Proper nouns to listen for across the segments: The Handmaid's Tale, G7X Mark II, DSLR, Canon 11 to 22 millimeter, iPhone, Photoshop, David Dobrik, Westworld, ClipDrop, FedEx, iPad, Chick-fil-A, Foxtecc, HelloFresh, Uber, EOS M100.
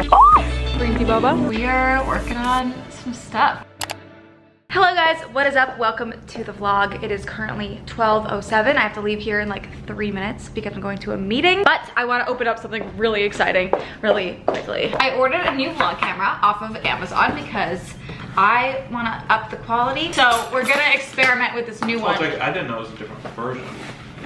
no. Oh! Green tea boba. We are working on some stuff. Hello guys, what is up? Welcome to the vlog. It is currently 12:07. I have to leave here in like 3 minutes because I'm going to a meeting, but I want to open up something really exciting really quickly. I ordered a new vlog camera off of Amazon because I want to up the quality. So we're going to experiment with this new one. Like, I didn't know it was a different version.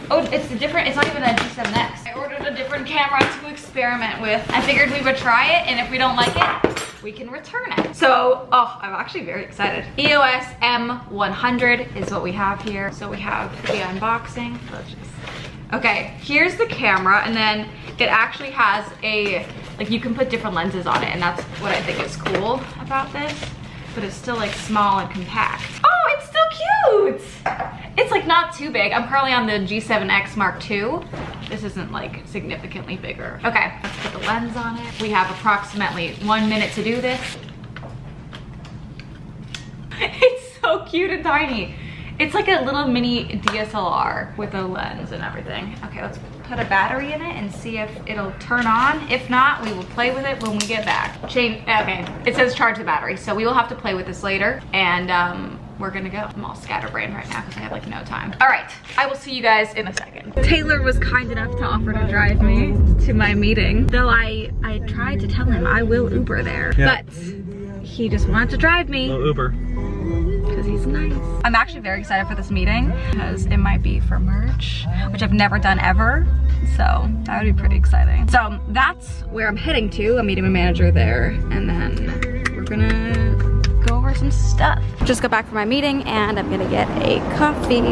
Oh, it's a different, it's not even a G7X. I ordered a different camera to experiment with. I figured we would try it, and if we don't like it, we can return it. So, oh, I'm actually very excited. EOS M100 is what we have here. So we have the unboxing. Okay, here's the camera, and then it actually has a, like, you can put different lenses on it, and that's what I think is cool about this, but it's still like small and compact. Oh, it's still cute! It's like not too big. I'm currently on the G7X Mark II. This isn't like significantly bigger. Okay, let's put the lens on it. We have approximately 1 minute to do this. It's so cute and tiny. It's like a little mini DSLR with a lens and everything. Okay, let's put a battery in it and see if it'll turn on. If not, we will play with it when we get back. Okay, it says charge the battery, so we will have to play with this later, and we're gonna go. I'm all scatterbrained right now because I have like no time. All right, I will see you guys in a second. Taylor was kind enough to offer to drive me to my meeting, though I tried to tell him I will Uber there, yeah. But he just wanted to drive me. No Uber. Because he's nice. I'm actually very excited for this meeting because it might be for merch, which I've never done ever, so that would be pretty exciting. So that's where I'm heading to. I'm meeting my manager there, and then we're gonna go over some stuff. Just got back from my meeting, and I'm gonna get a coffee.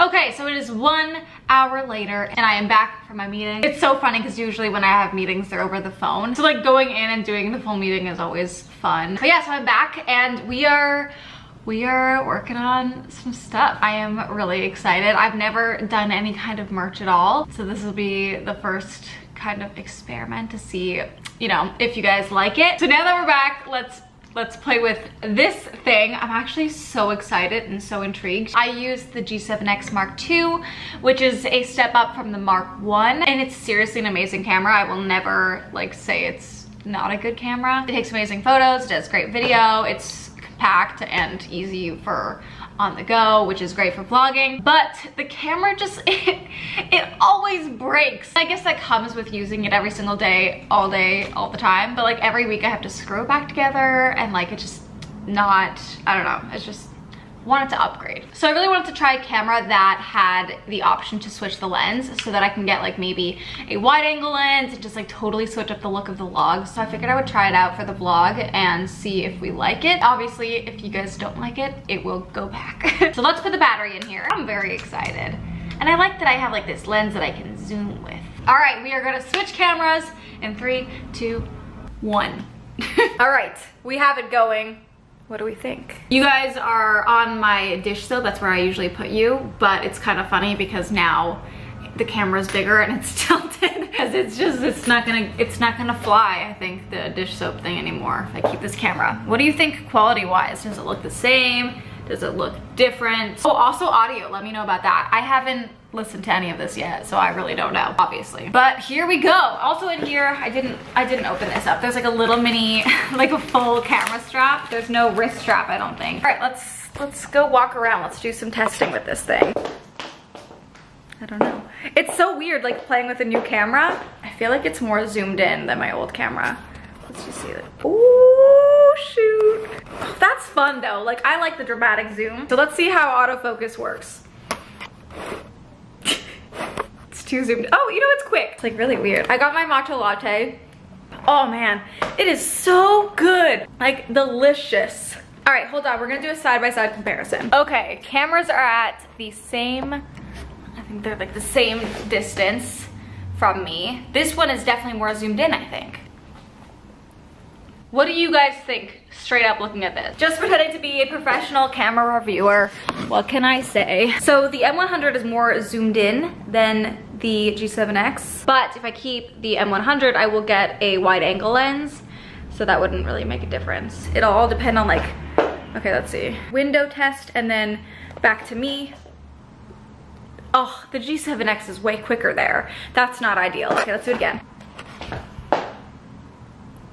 Okay, so it is 1 hour later and I am back from my meeting. It's so funny because usually when I have meetings, they're over the phone. So like going in and doing the full meeting is always fun. But yeah, so I'm back and we are working on some stuff. I am really excited. I've never done any kind of merch at all. So this will be the first kind of experiment to see, you know, if you guys like it. So now that we're back, let's play with this thing. I'm actually so excited and so intrigued. I used the G7X Mark II, which is a step up from the Mark I, and it's seriously an amazing camera. I will never like say it's not a good camera. It takes amazing photos, it does great video, it's compact and easy for on the go, which is great for vlogging, but the camera just, it always breaks. I guess that comes with using it every single day, all the time, but like every week I have to screw it back together, and like it's just not, I don't know, it's just, wanted to upgrade. So I really wanted to try a camera that had the option to switch the lens so that I can get like maybe a wide angle lens and just like totally switch up the look of the vlog. So I figured I would try it out for the vlog and see if we like it. Obviously, if you guys don't like it, it will go back. So let's put the battery in here. I'm very excited. And I like that I have like this lens that I can zoom with. All right, we are gonna switch cameras in 3, 2, 1. All right, we have it going. What do we think? You guys are on my dish soap, that's where I usually put you, but it's kind of funny because now the camera's bigger and it's tilted because it's just, it's not gonna fly, I think, the dish soap thing anymore if I keep this camera. What do you think quality-wise? Does it look the same? Does it look different? Oh, also audio, let me know about that. I haven't listened to any of this yet, so I really don't know, obviously. But here we go. Also in here, I didn't open this up. There's like a little mini, like a full camera strap. There's no wrist strap, I don't think. All right, let's go walk around. Let's do some testing with this thing. I don't know. It's so weird, like playing with a new camera. I feel like it's more zoomed in than my old camera. Let's just see it. Oh, shoot. That's fun though. Like I like the dramatic zoom. So let's see how autofocus works. It's too zoomed. Oh, you know, it's quick. It's like really weird. I got my matcha latte. Oh man, it is so good. Like delicious. All right, hold on. We're gonna do a side-by-side comparison. Okay, cameras are at the same, I think they're like the same distance from me. This one is definitely more zoomed in, I think. What do you guys think, straight up looking at this? Just pretending to be a professional camera reviewer, what can I say? So the M100 is more zoomed in than the G7X, but if I keep the M100, I will get a wide angle lens, so that wouldn't really make a difference. It'll all depend on like, okay, let's see. Window test and then back to me. Oh, the G7X is way quicker there. That's not ideal. Okay, let's do it again.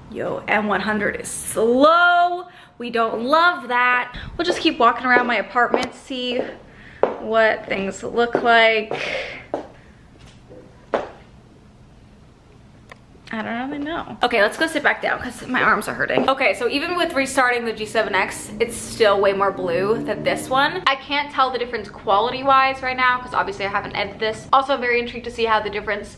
Yo, M100 is slow. We don't love that. We'll just keep walking around my apartment, see what things look like. I don't really know. Okay, let's go sit back down because my arms are hurting. Okay, so even with restarting the G7X, it's still way more blue than this one. I can't tell the difference quality-wise right now because obviously I haven't edited this. Also, I'm very intrigued to see how the difference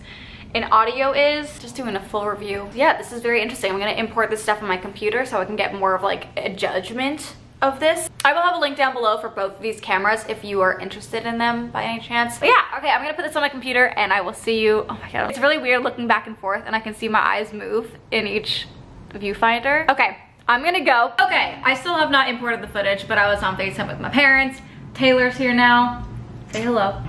in audio is. Just doing a full review. Yeah, this is very interesting. I'm going to import this stuff on my computer so I can get more of like a judgment of this. I will have a link down below for both of these cameras if you are interested in them by any chance. But yeah, okay, I'm gonna put this on my computer and I will see you. Oh my god, it's really weird looking back and forth and I can see my eyes move in each viewfinder. Okay, I'm gonna go. Okay, I still have not imported the footage, but I was on FaceTime with my parents. Taylor's here now. Say hello.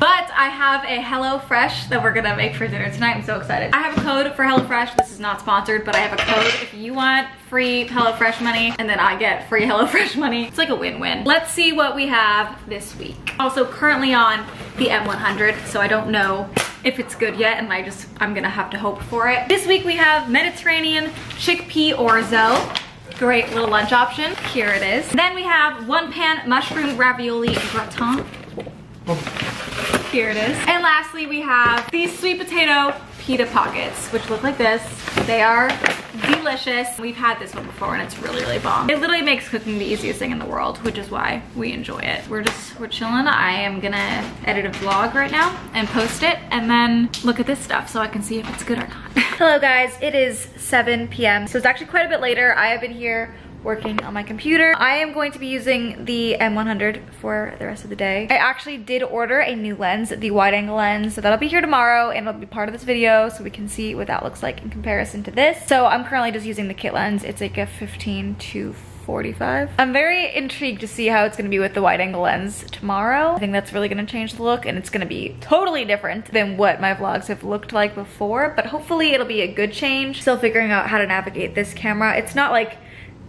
But I have a HelloFresh that we're gonna make for dinner tonight. I'm so excited. I have a code for HelloFresh. This is not sponsored, but I have a code if you want free HelloFresh money, and then I get free HelloFresh money. It's like a win-win. Let's see what we have this week. Also currently on the M100, so I don't know if it's good yet, and I'm gonna have to hope for it. This week we have Mediterranean chickpea orzo. Great little lunch option. Here it is. Then we have one pan mushroom ravioli gratin. Here it is. And lastly, we have these sweet potato pita pockets, which look like this. They are delicious. We've had this one before and it's really, really bomb. It literally makes cooking the easiest thing in the world, which is why we enjoy it. We're chilling. I am gonna edit a vlog right now and post it and then look at this stuff so I can see if it's good or not. Hello guys, it is 7 p.m. So it's actually quite a bit later. I have been here working on my computer. I am going to be using the M100 for the rest of the day. I actually did order a new lens, the wide angle lens, so that'll be here tomorrow and it'll be part of this video so we can see what that looks like in comparison to this. So I'm currently just using the kit lens. It's like a 15-45. I'm very intrigued to see how it's gonna be with the wide angle lens tomorrow. I think that's really gonna change the look and it's gonna be totally different than what my vlogs have looked like before, but hopefully it'll be a good change. Still figuring out how to navigate this camera. It's not like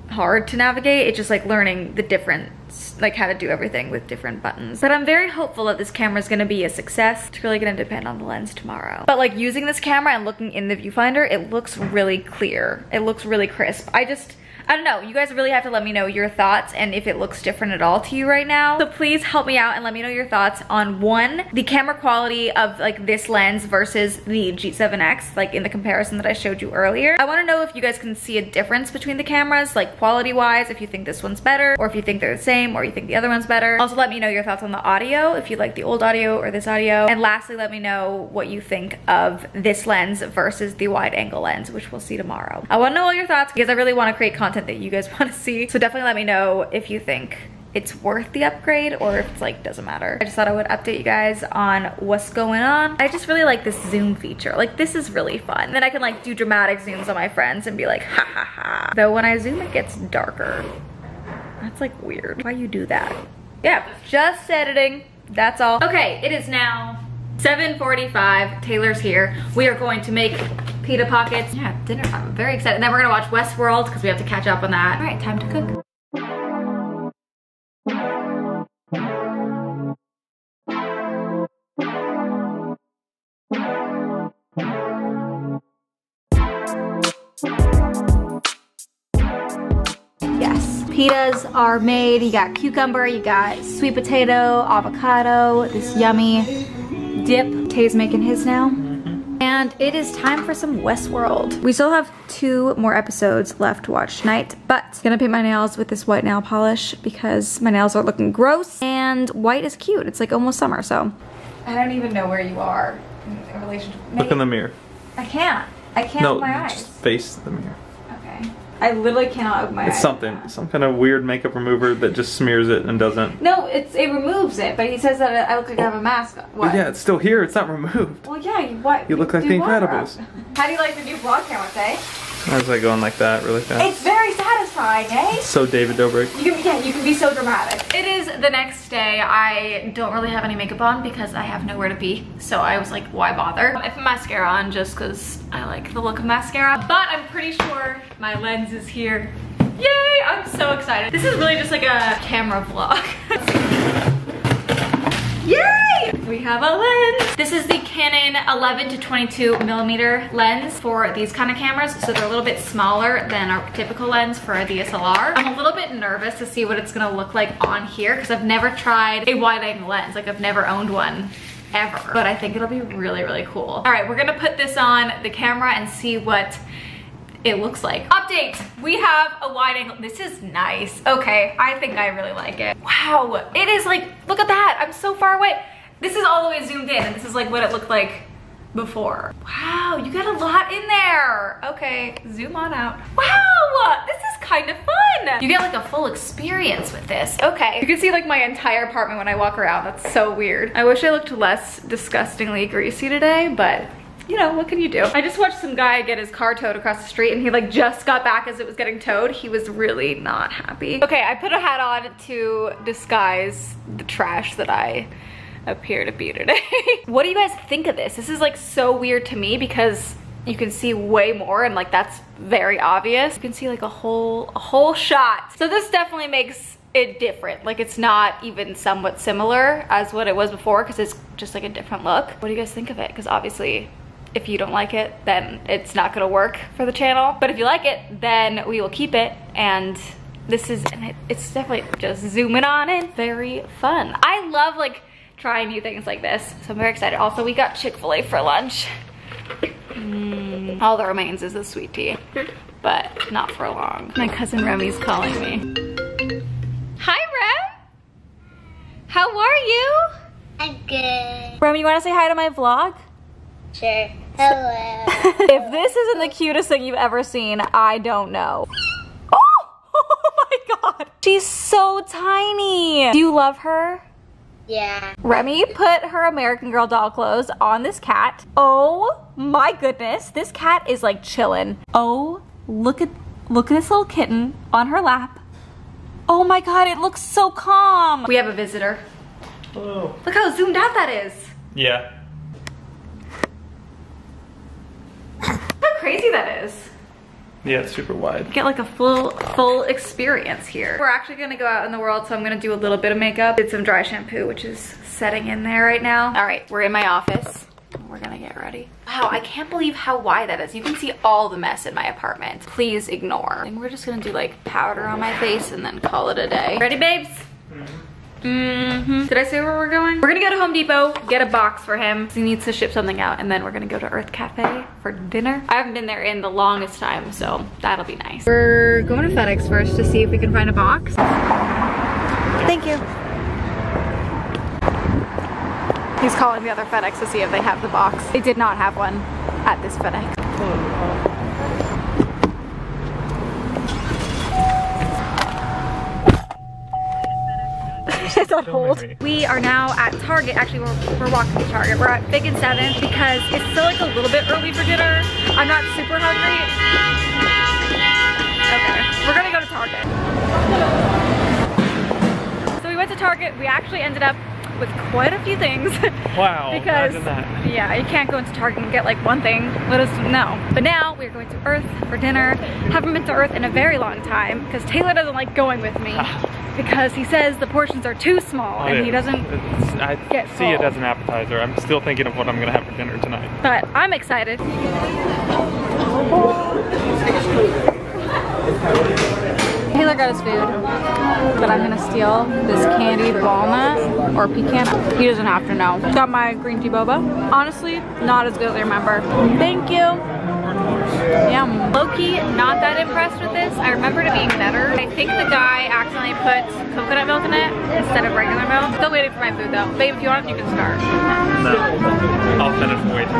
hard to navigate, it's just like learning the different, like how to do everything with different buttons. But I'm very hopeful that this camera is going to be a success. It's really going to depend on the lens tomorrow. But like using this camera and looking in the viewfinder, it looks really clear. It looks really crisp. I don't know, you guys really have to let me know your thoughts and if it looks different at all to you right now. So please help me out and let me know your thoughts on one, the camera quality of like this lens versus the G7X, like in the comparison that I showed you earlier. I wanna know if you guys can see a difference between the cameras, like quality wise, if you think this one's better or if you think they're the same or you think the other one's better. Also let me know your thoughts on the audio, if you like the old audio or this audio. And lastly, let me know what you think of this lens versus the wide angle lens, which we'll see tomorrow. I wanna know all your thoughts because I really wanna create content that you guys want to see. So definitely let me know if you think it's worth the upgrade or if it's like doesn't matter. I just thought I would update you guys on what's going on. I just really like this zoom feature. Like this is really fun. Then I can like do dramatic zooms on my friends and be like ha ha ha. Though when I zoom it gets darker. That's like weird. Why you do that? Yeah, just editing. That's all. Okay, it is now 7:45. Taylor's here. We are going to make pita pockets. Yeah, dinner time. I'm very excited. And then we're gonna watch Westworld because we have to catch up on that. All right, time to cook. Yes, pitas are made. You got cucumber, you got sweet potato, avocado, this yummy dip. Tay's making his now. And it is time for some Westworld. We still have 2 more episodes left to watch tonight, but I'm gonna paint my nails with this white nail polish because my nails are looking gross and white is cute. It's like almost summer, so. I don't even know where you are in relation to maybe. Look in the mirror. I can't. I can't open my eyes. No, just face the mirror. Okay. I literally cannot open my eyes. It's something. Now. Some kind of weird makeup remover that just smears it and doesn't. No, it removes it, but he says that I look like I have a mask on. What? Yeah, it's still here. It's not removed. Well, yeah. You look like the Incredibles. How do you like the new vlog camera, eh? Why is that going like that really fast? It's very satisfying, eh? So David Dobrik. You can be so dramatic. It is the next day. I don't really have any makeup on because I have nowhere to be. So I was like, why bother? I put mascara on just because I like the look of mascara. But I'm pretty sure my lens is here. Yay! I'm so excited. This is really just like a camera vlog. Yay! we have a lens. This is the Canon 11 to 22 millimeter lens for these kind of cameras. So they're a little bit smaller than our typical lens for a DSLR. I'm a little bit nervous to see what it's gonna look like on here because I've never tried a wide angle lens. Like I've never owned one ever, but I think it'll be really, really cool. All right, we're gonna put this on the camera and see what it looks like. Update, we have a wide angle. This is nice. Okay, I think I really like it. Wow, it is like, look at that. I'm so far away. This is all the way zoomed in and this is like what it looked like before. Wow, you got a lot in there. Okay, zoom on out. Wow, this is kind of fun. You get like a full experience with this. Okay, you can see like my entire apartment when I walk around. That's so weird. I wish I looked less disgustingly greasy today, but you know, what can you do? I just watched some guy get his car towed across the street and he like just got back as it was getting towed. He was really not happy. Okay, I put a hat on to disguise the trash that I appear to be today. What do you guys think of this? This is like so weird to me because you can see way more and like that's very obvious. You can see like a whole shot. So this definitely makes it different. Like it's not even somewhat similar as what it was before because it's just like a different look. What do you guys think of it? Because obviously if you don't like it, then it's not gonna work for the channel. But if you like it, then we will keep it. And this is, it's definitely just zooming on in. Very fun. I love like trying new things like this. So I'm very excited. Also, we got Chick-fil-A for lunch. All that remains is a sweet tea, but not for long. My cousin Remy's calling me. Hi, Rem. How are you? I'm good. Rem, you wanna say hi to my vlog? Sure. Hello. If this isn't the cutest thing you've ever seen, I don't know. Oh my god. She's so tiny. Do you love her? Yeah. Remy put her American Girl doll clothes on this cat. Oh my goodness. This cat is like chilling. Oh, look at this little kitten on her lap. Oh my god, it looks so calm. We have a visitor. Hello. Look how zoomed out that is. Yeah. Crazy that is. Yeah, it's super wide. Get like a full experience here. We're actually gonna go out in the world, so I'm gonna do a little bit of makeup. Did some dry shampoo, which is setting in there right now. All right, we're in my office. We're gonna get ready. Wow, I can't believe how wide that is. You can see all the mess in my apartment. Please ignore. And we're just gonna do like powder on my face and then call it a day. Ready, babes? Mm-hmm. Did I say where we're going? We're gonna go to Home Depot, get a box for him. He needs to ship something out, and then we're gonna go to Earth Cafe for dinner. I haven't been there in the longest time, so that'll be nice. We're going to FedEx first to see if we can find a box. Thank you. He's calling the other FedEx to see if they have the box. They did not have one at this FedEx. Oh. It's on hold. We are now at Target. Actually, we're walking to Target. We're at Big and 7th because it's still like a little bit early for dinner. I'm not super hungry. Okay, we're gonna go to Target. So we went to Target. We actually ended up with quite a few things. Wow, because imagine that. Yeah, you can't go into Target and get like one thing. Let us know. But now we're going to Earth for dinner. Haven't been to Earth in a very long time because Taylor doesn't like going with me. Because he says the portions are too small and he doesn't get full. I see it as an appetizer. I'm still thinking of what I'm gonna have for dinner tonight. But I'm excited. Taylor got his food, but I'm gonna steal this candied walnut or pecan. He doesn't have to know. Got my green tea boba. Honestly, not as good as I remember. Thank you. Yum. Low-key, not that impressed with this. I remember it being better. I think the guy accidentally put coconut milk in it instead of regular milk. Still waiting for my food though. Babe, if you want, you can start. No, I'll finish waiting.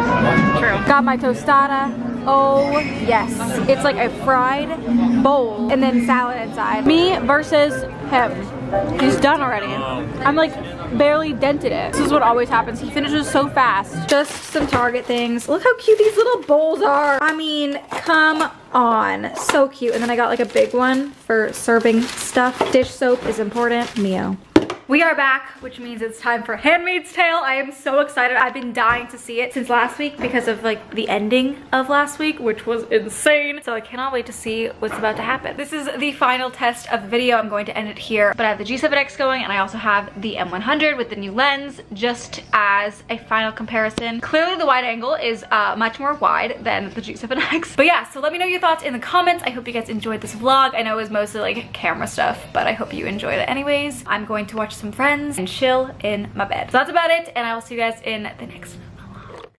True. Got my tostada. Oh yes, it's like a fried bowl and then salad inside. Me versus him. He's done already. I'm like barely dented it. This is what always happens. He finishes so fast. Just some Target things. Look how cute these little bowls are. I mean, come on. So cute. And then I got like a big one for serving stuff. Dish soap is important. Mio. We are back, which means it's time for Handmaid's Tale. I am so excited. I've been dying to see it since last week because of like the ending of last week, which was insane. So I cannot wait to see what's about to happen. This is the final test of the video. I'm going to end it here, but I have the G7X going and I also have the M100 with the new lens just as a final comparison. Clearly the wide angle is much more wide than the G7X. But yeah, so let me know your thoughts in the comments. I hope you guys enjoyed this vlog. I know it was mostly like camera stuff, but I hope you enjoyed it anyways. I'm going to watch some Friends and chill in my bed. So that's about it, and I will see you guys in the next one.